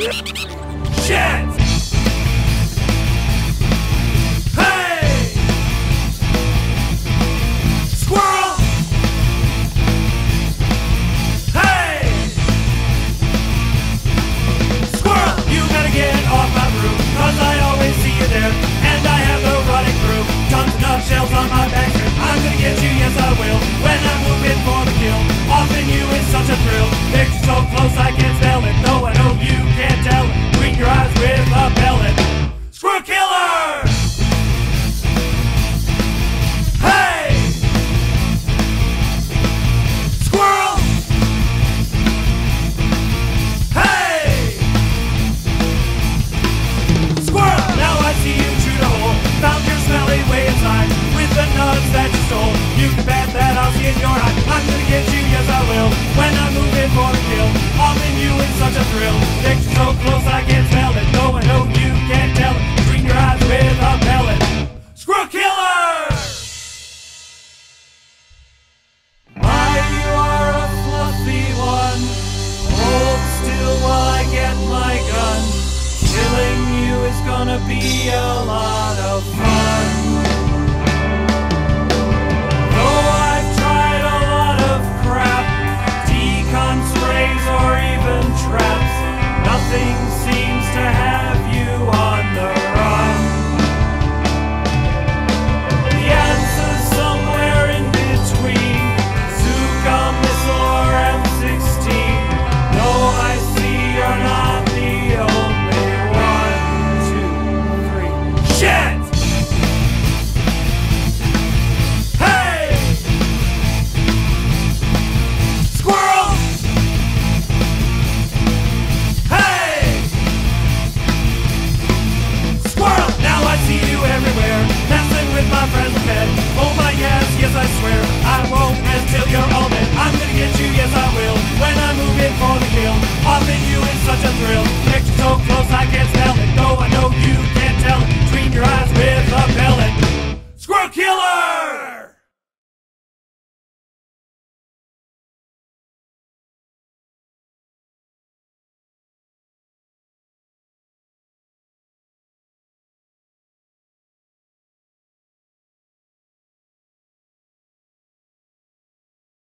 Shit! Nothing seems to happen.